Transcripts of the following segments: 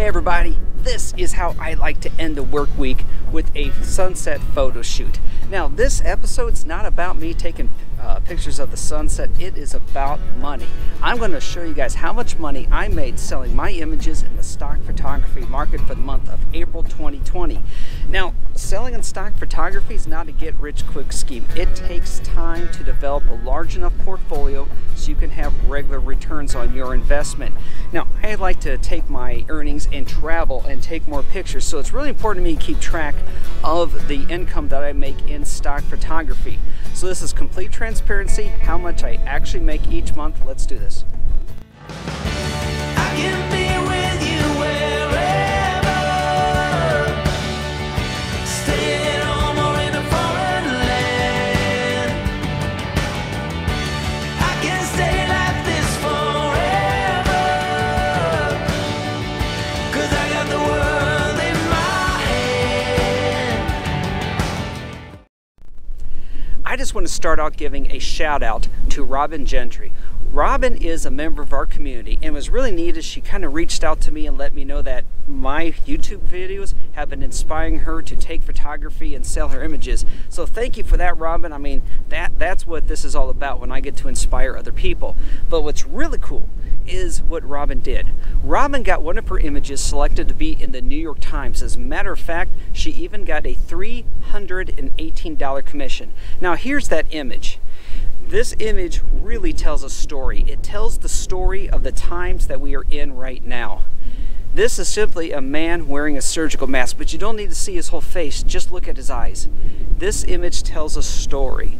Hey everybody, this is how I like to end a work week, with a sunset photo shoot. Now this episode's not about me taking pictures of the sunset, it is about money. I'm going to show you guys how much money I made selling my images in the stock photography market for the month of April 2020. Now, selling in stock photography is not a get rich quick scheme. It takes time to develop a large enough portfolio so you can have regular returns on your investment. Now, I like to take my earnings and travel and take more pictures, so it's really important to me to keep track of the income that I make in stock photography. So this is complete transparency, how much I actually make each month. Let's do this. I can be with you wherever, stay at home or in a foreign land. I can stay like this forever, 'cause I got the world in my hand. I just want to start out giving a shout out to Robin Gentry. Robin is a member of our community, and was really neat as she kind of reached out to me and let me know that my YouTube videos have been inspiring her to take photography and sell her images. So thank you for that, Robin. I mean, that's what this is all about, when I get to inspire other people. But what's really cool is what Robin did. Robin got one of her images selected to be in the New York Times. As a matter of fact, she even got a $318 commission. Now here's that image. This image really tells a story. It tells the story of the times that we are in right now. This is simply a man wearing a surgical mask, but you don't need to see his whole face, just look at his eyes. This image tells a story.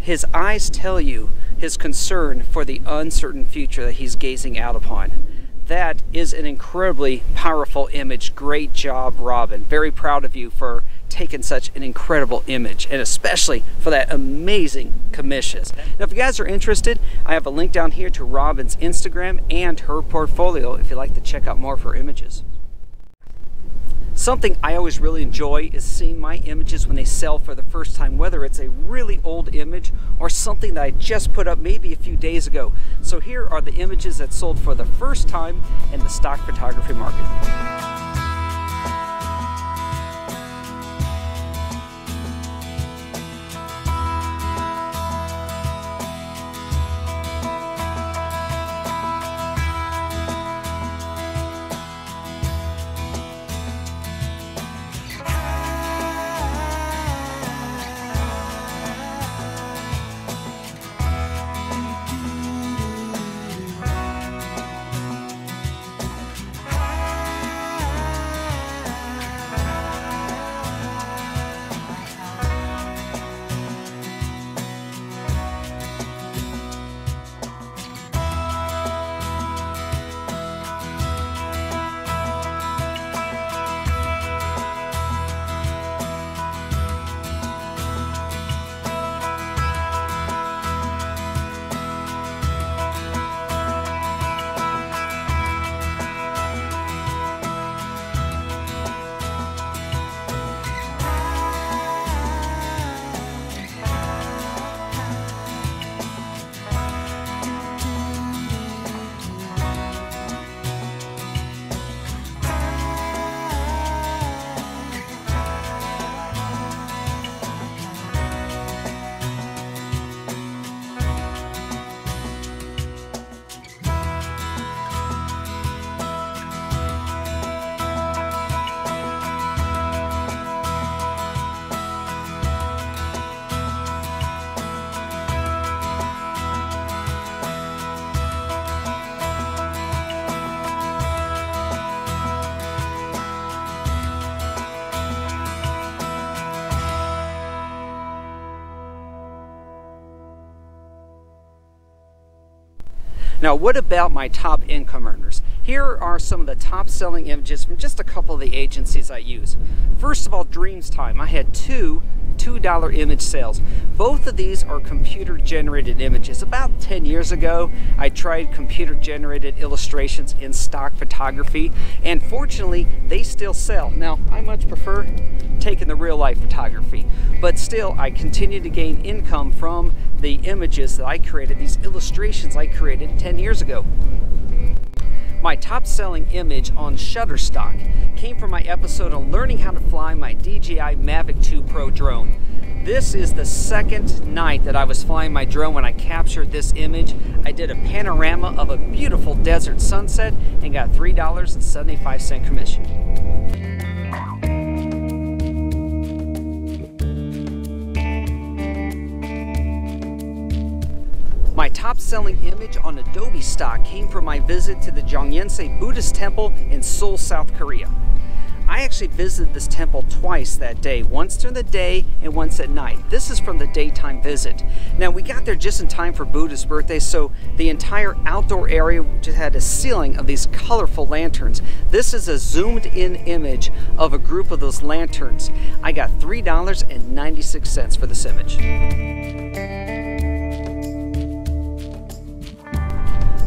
His eyes tell you his concern for the uncertain future that he's gazing out upon. That is an incredibly powerful image. Great job, Robin. Very proud of you for taken such an incredible image, and especially for that amazing commission. Now if you guys are interested, I have a link down here to Robin's Instagram and her portfolio if you'd like to check out more of her images. Something I always really enjoy is seeing my images when they sell for the first time, whether it's a really old image or something that I just put up maybe a few days ago. So here are the images that sold for the first time in the stock photography market. Now what about my top income earners? Here are some of the top selling images from just a couple of the agencies I use. First of all, Dreamstime. I had two $2 image sales. Both of these are computer generated images. About 10 years ago, I tried computer generated illustrations in stock photography, and fortunately they still sell. Now I much prefer taking the real life photography, but still I continue to gain income from the images that I created, these illustrations I created 10 years ago. My top-selling image on Shutterstock came from my episode on learning how to fly my DJI Mavic 2 Pro drone. This is the second night that I was flying my drone when I captured this image. I did a panorama of a beautiful desert sunset and got $3.75 commission. My top-selling image on Adobe Stock came from my visit to the Jongyense Buddhist Temple in Seoul, South Korea. I actually visited this temple twice that day, once during the day and once at night. This is from the daytime visit. Now, we got there just in time for Buddha's birthday, so the entire outdoor area just had a ceiling of these colorful lanterns. This is a zoomed-in image of a group of those lanterns. I got $3.96 for this image.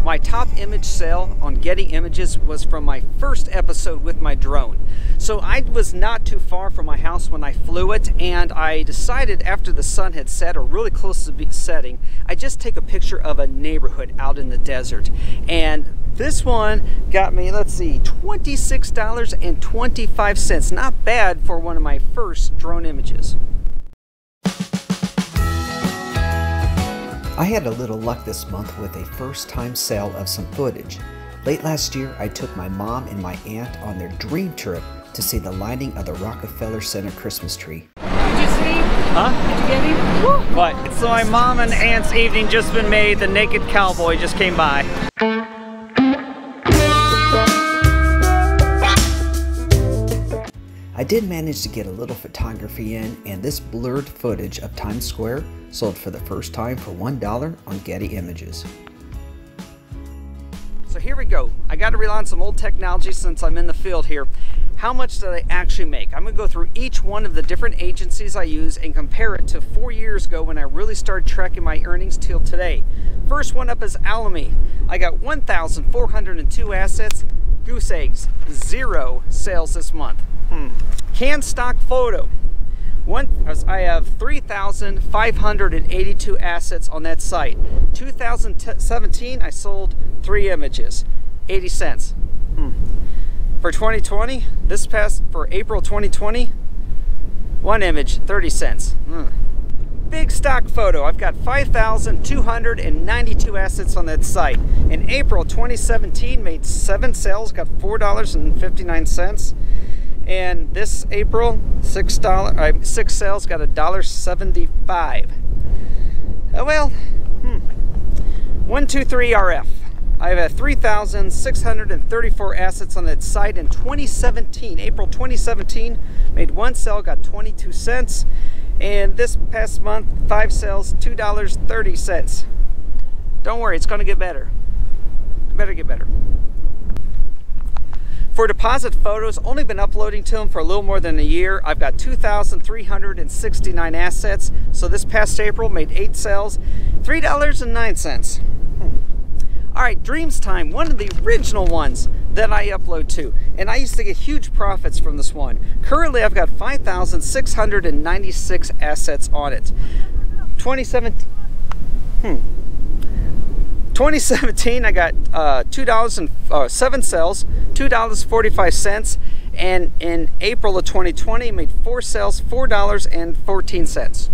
My top image sale on Getty Images was from my first episode with my drone. So I was not too far from my house when I flew it, and I decided after the sun had set, or really close to setting, I just take a picture of a neighborhood out in the desert. And this one got me, let's see, $26.25. Not bad for one of my first drone images. I had a little luck this month with a first-time sale of some footage. Late last year, I took my mom and my aunt on their dream trip to see the lighting of the Rockefeller Center Christmas tree. Did you see? Huh? Did you get him? What? So my mom and aunt's evening just been made. The Naked Cowboy just came by. I did manage to get a little photography in, and this blurred footage of Times Square sold for the first time for $1 on Getty Images. So here we go. I got to rely on some old technology since I'm in the field here. How much did I actually make? I'm going to go through each one of the different agencies I use and compare it to 4 years ago when I really started tracking my earnings till today. First one up is Alamy. I got 1,402 assets, goose eggs, 0 sales this month. Canstock photo. I have 3,582 assets on that site. 2017, I sold 3 images, 80 cents. For 2020, this past, for April 2020, 1 image, 30 cents. Bigstock photo, I've got 5,292 assets on that site. In April 2017, made 7 sales, got $4.59. And this April, six sales, got $1.75. Oh well, 123RF. I have 3,634 assets on that site in 2017. April 2017, made 1 sale, got 22 cents. And this past month, 5 sales, $2.30. Don't worry, it's gonna get better. Better get better. For Depositphotos, only been uploading to them for a little more than a year. I've got 2,369 assets. So this past April, made 8 sales, $3.09. All right, Dreamstime, one of the original ones that I upload to. And I used to get huge profits from this one. Currently, I've got 5,696 assets on it. 2017, I got 7 sales, $2.45, and in April of 2020, made 4 sales, $4.14.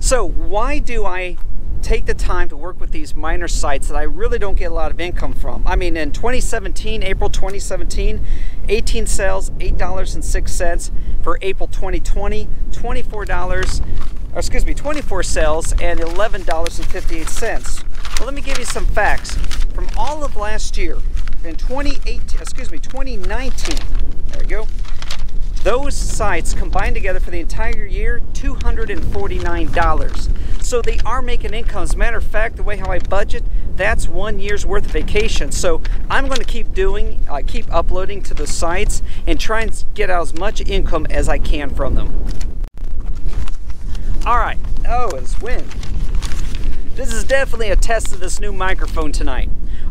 So why do I take the time to work with these minor sites that I really don't get a lot of income from? I mean, in 2017, April 2017, 18 sales, $8.06. For April 2020, $24, or excuse me, 24 sales and $11.58. Well, let me give you some facts. From all of last year, in 2019, there we go, those sites combined together for the entire year, $249. So they are making income. As a matter of fact, the way how I budget, that's 1 year's worth of vacation. So I'm going to keep uploading to the sites and try and get out as much income as I can from them. All right. Oh, it's wind. This is definitely a test of this new microphone tonight.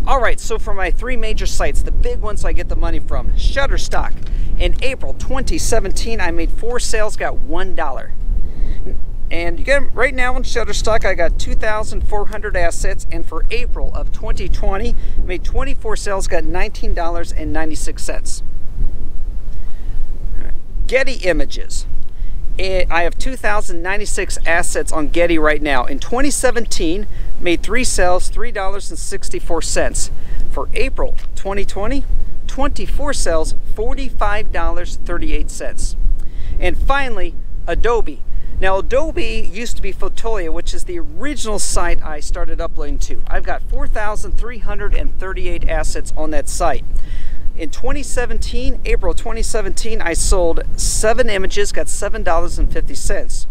All right, so for my 3 major sites, the big ones I get the money from, Shutterstock. In April 2017, I made 4 sales, got $1. And you get right now on Shutterstock, I got 2,400 assets, and for April of 2020, made 24 sales, got $19.96. Getty Images. I have 2,096 assets on Getty right now. In 2017, made 3 sales, $3.64. For April 2020, 24 sales, $45.38. And finally, Adobe. Now, Adobe used to be Fotolia, which is the original site I started uploading to. I've got 4,338 assets on that site. In 2017, April 2017, I sold 7 images, got $7.50.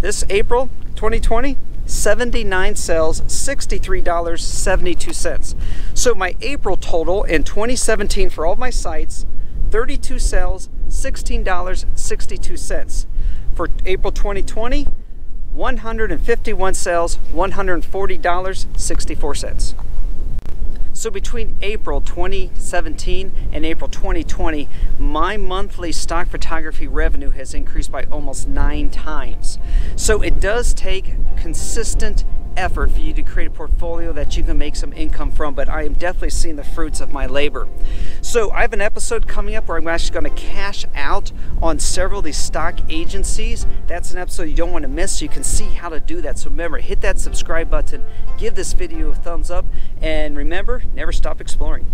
This April 2020, 79 sales, $63.72. So my April total in 2017 for all of my sites, 32 sales, $16.62. For April 2020, 151 sales, $140.64. So between April 2017 and April 2020, my monthly stock photography revenue has increased by almost 9 times. So it does take consistent effort for you to create a portfolio that you can make some income from, but I am definitely seeing the fruits of my labor. So I have an episode coming up where I'm actually going to cash out on several of these stock agencies. That's an episode you don't want to miss, so you can see how to do that. So remember, hit that subscribe button, give this video a thumbs up, and remember, never stop exploring.